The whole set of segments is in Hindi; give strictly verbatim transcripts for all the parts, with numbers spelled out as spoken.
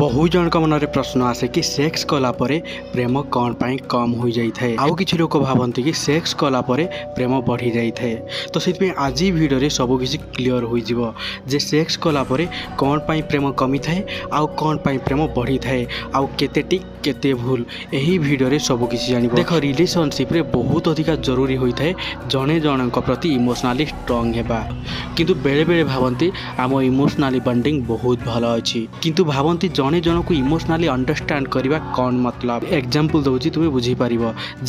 बहु जन मन में प्रश्न आसे कि सेक्स कलापर प्रेम कौन पाई कम हो जाए। आउ कि लोक भावती कि सेक्स कलापर प्रेम बढ़ी जाए। तो से आज भिडियो सबकि क्लीयर हो सेक्स कलापर कौन पाई प्रेम कमी थाए आउ कौन पाई प्रेम बढ़ी थाए आउ केते टिक केते भूल यही भिडियो सबकि जान। देख रिलेशनशिप बहुत अधिक जरूरी होता है जड़े जन प्रति इमोशनाली स्ट्रंग होगा किंतु बेले बेले भावती आम इमोशनाली बॉन्डिंग बहुत भल अच्छी किंतु भावती जड़े जन को इमोशनाली अंडरस्टैंड करवा कौन मतलब। एग्जांपल दूसरी तुम्हें बुझीपार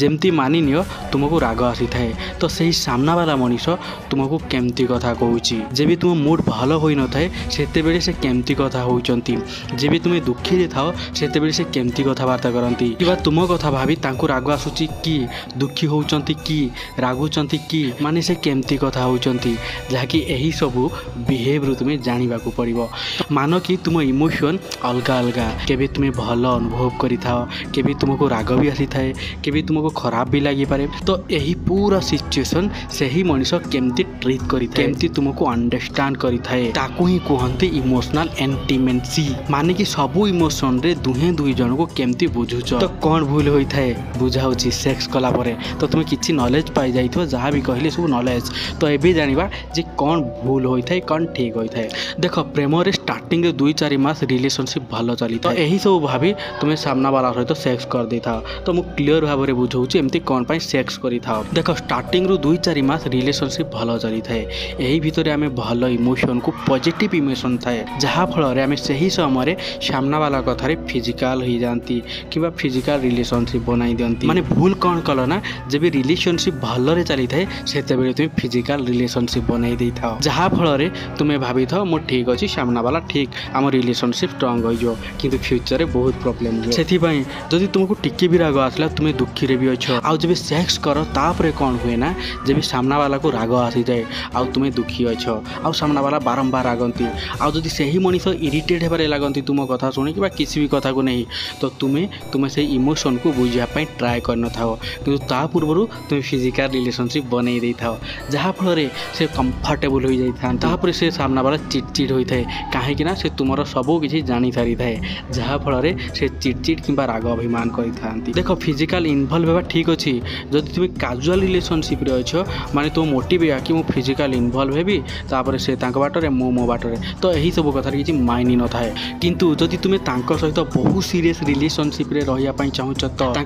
जमती मानि नियो तुमको राग आसी थाए तो सही सामना वाला मनीष तुमको केमती कथा कहूँ जेबी तुम मूड भल हो न थाए से केमती कथा होती जेबी तुम्हें दुखी थाओ से केमती कथबार्ता करती कि तुम कथा भाभी राग आसूची कि दुखी होती कि रागुंट कि माने से केमती कथा होती जहाँकि यही सबू बिहेव्रु तुम्हें जानवाक पड़ो। मान कि तुम इमोशन अलग अलग केबे तुम्हें भल अनुभव करिथाओ केबे तुमको राग भी आसी थाए केबे तुमको खराब भी लगी पारे। तो यही पूरा सिचुएसन से ही मनुष्य केमती ट्रीट करिथाए केमती तुमको अंडरस्टैंड करिथाए ताकू ही कहते इमोशनल इंटिमेसी माने कि सबू इमोशन रे दुहे दुई जन को केमती बुझुच। तो कौन भूल होता है बुझाऊ सेक्स कलापर तो तुम्हें किसी नॉलेज पाई जाइथो जहाँ भी कहले सब नॉलेज। तो ये जाना जे कौन भूल होता है कौन ठीक होता है। देख प्रेम स्टार्टिंग दुई चार मास रिलेशनशिप भल चली तो यही सब भाभी तुम्हें सामना वाला सहित तो सेक्स कर दे था। तो मुझे क्लीयर भाव में बुझाऊँ एमती कौन पाई सेक्स करी था। देख स्टार्टिंग दुई चार मास रिलेशनशिप भल चली थाए यही भितर आम भल इमोशन को पॉजिटिव इमोशन थाए जहाँफल आम से ही समय सामना वाला कथार फिजिकाल हो जाती कि फिजिकाल रिलेशनशिप बनाई दिखती। माने भूल कौन कल ना जब रिलेशनशिप भल चली थाए से तुम्हें फिजिकाल रिलेशनशिप बनाई दे था जहाँफल तुम्हें भाभी था मो ठीक अच्छी सामना वाला ठीक आम रिलेशनशिप स्ट्रंग हो किंतु फ्यूचर बहुत प्रॉब्लम हो से जदि तुमको टिके भी राग आसला तुम्हें दुखी रे भी अच्छ आउ जब सेक्स कर तापर कौन हुए ना जब सामना वाला को राग आसी जाए आउ तुम्हें दुखी अच्छ आउ सामना वाला बारंबार रागंती आउ जदि से ही मनीष इरिटेट होबारे लगती तुम कथा शुणी कि किसी भी कथा को नहीं तो तुम्हें तुम्हें से इमोशन को बुझापी ट्राए कर न था कि पूर्व तुम्हें फिजिकाल रिलेशनशिप बनई दे था जहाँफल से कम्फर्टेबल हो जाता से सामना वाला चिड़चिड़ होता है कहीं से तुम सबकि जानी सारी थाए जहाँफल से चिड़चिड़ कि राग अभिमान करते। देख फिजिकाल इनवल्व होगा ठीक अच्छी जब तुम काजुआल रिलेशनशिप अच्छ माने तुम मोटिव या कि फिजिकाल इनवल्व हेबी तापर से बाटर मु मो बाटर तो यही सब कथार किसी मायने न थाए किंतु जदि तुम्हें सहित बहुत सीरीयस रिलेशनशिप रही चाहूँ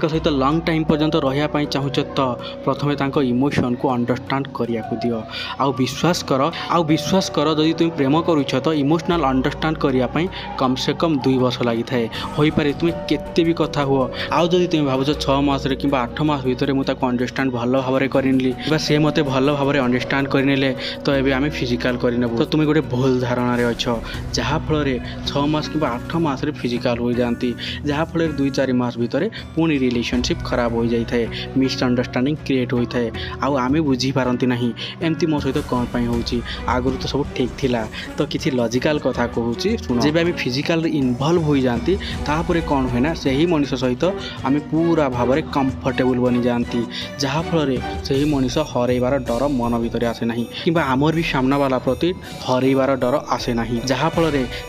सहित लंग टाइम पर्यंत रही चाहूँ तो प्रथम इमोशन को अंडरस्टैंड करिया को दियो आउ विश्वास कर आउ विश्वास कर जदि तुम प्रेम करुछ तो इमोशनल अंडरस्टैंड करने कम से कम दुई वर्ष लगी थाए हो पारे तुम्हें केते भी कथा हुआ आउ जदि तुम भाव छः मास कि आठ मास भितर मुझे अंडरस्टैंड भल भाव में करनी से मत भल भाव में अंडरस्टैंड करने तो ये आम फिजिकाल करनबू। तो तुम्हें गोटे भूल धारणार अच्छ जहाँफल छः मास कि आठ मास फिजिकाल हो जाती जहाँफल दुई चार मास भितर पुणी रिलेशनशिप खराब हो जाए मिसअंडरस्टैंडिंग क्रिएट होता है आउ आम बुझीपारती ना एमती मो सहित कौन पाई होची आगुरी तो सब ठीक थिला। तो किसी लॉजिकल कथा कहूँ सुन जब आम फिजिकाल इनवल्व हो जाती तापर कौन हुए ना से ही मनीष सहित आम पूरा भाव में कम्फर्टेबल बनी जाती जहाँफल से ही मनीष हरैबार डर मन भितर आसे ना कि आमर भी सामना वाला प्रति हरैबार डर आसे ना जहाँफल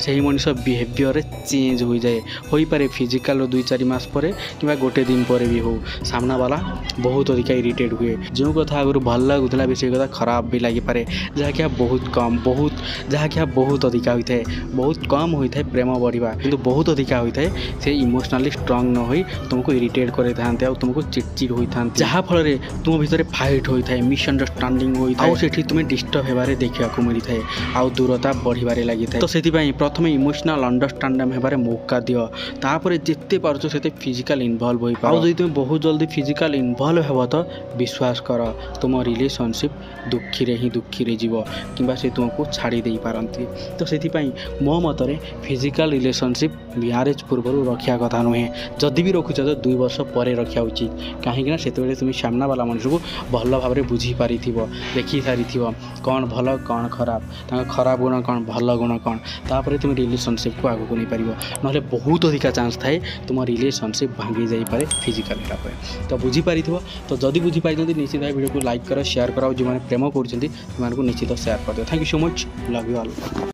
से ही मनीष बिहेवियर चेंज हो जाए हो पारे फिजिकाल दुई चार मास पर कि गोटे दिन पर भी हो सामना वाला बहुत अधिक इरिटेट हुए जो कथा आगुरी भल लगुला भी से कथा खराब भी लगी पारे जहाँकि बहुत कम बहुत जहाँकि बहुत अधिका होता है बहुत कम होता है प्रेम बढ़िया किंतु बहुत अधिका होता है से इमोशनली स्ट्रंग न हो तुमको इरिटेट करे थांते तुमको चिड़चिड़ होता जहाँफल तुम भितर फाइट होता है मिसअंडरस्टैंडिंग होता है से तुम्हें डिस्टर्ब होबारे देखा मिलता है आउ दूरता बढ़िबारे लगी था। तो से प्रथम इमोशनल अंडरस्टैंडिंग होबारे मौका दियो तापर जिते पारछ सेते फिजिकाल इनवॉल्व होई पाओ जदि तुम बहुत जल्दी फिजिकाल इनवॉल्व हेबो तो विश्वास कर तुम रिलेशनशिप दुखी रे ही दुखी रे जीव किंबा से तुमको छाड़ी दे पारंती। तो से मो मतरे फिजिकाल रिलेशनशिप म्यारेज पूर्व रखा कथा नुहे जदि भी रखुच तो दुई वर्ष पर रखा उचित कहीं से तुम्हें सामना वाला मनुष्य को भल भाव में बुझी पारि देखी सारी कौन भल कौन खराब तक खराब गुण कौन भल गुण कौन तापर तुम रिलेशनशिप को आगे नहीं पार ना बहुत अधिका चान्स थाए तुम रिलेशनशिप भांगी जापे फिजिकाल हेला। तो बुझीपार तो जदि बुझीपार निश्चित भाई वीडियो को लाइक कर सेयार कर जो प्रेम कर निश्चित सेयार कर दियो। Thank you so much love you all.